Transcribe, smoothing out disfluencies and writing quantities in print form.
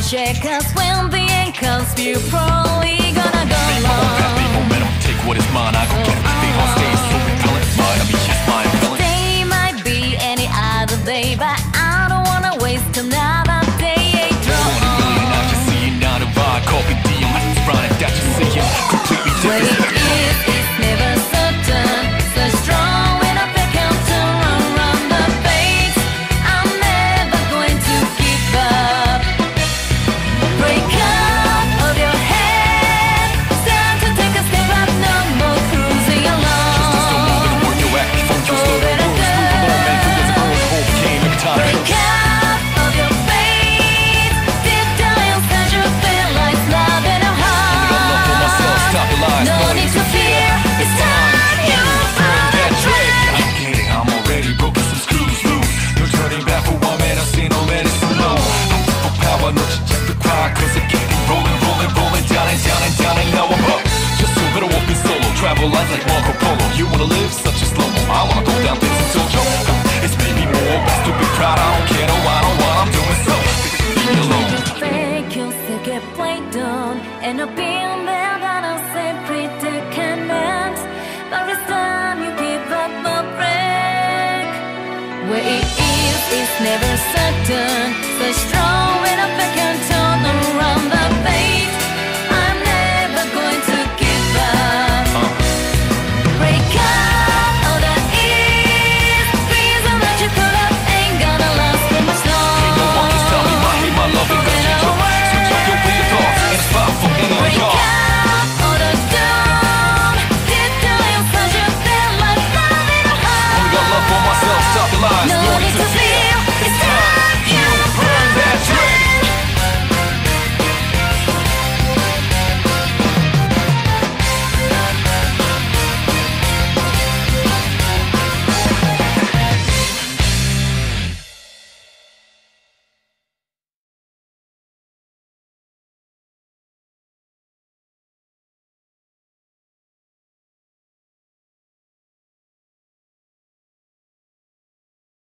cliché, cause when the end comes, you're probably gonna go long. Make momentum, take what is mine, I go get it. Being on stage, so repellent, my enemy is my repellent. Today might be any other day, but I don't wanna waste another day. One in a million, I just see it, not a vibe. Call me Dion, it's Brian, that you see it. Completely different. What it is, it's never certain, so strong. Travel life like Marco Polo. You wanna live such a slow-mo. I wanna go down things in Sojo. It's made me more stupid proud. I don't care, no, I don't want, I'm doing so. Leave me alone. Fake you still get played on, and I'll be on there, but I'll say predicaments. But it's time you give up my break. Where it is never certain. So strong when I back and turn.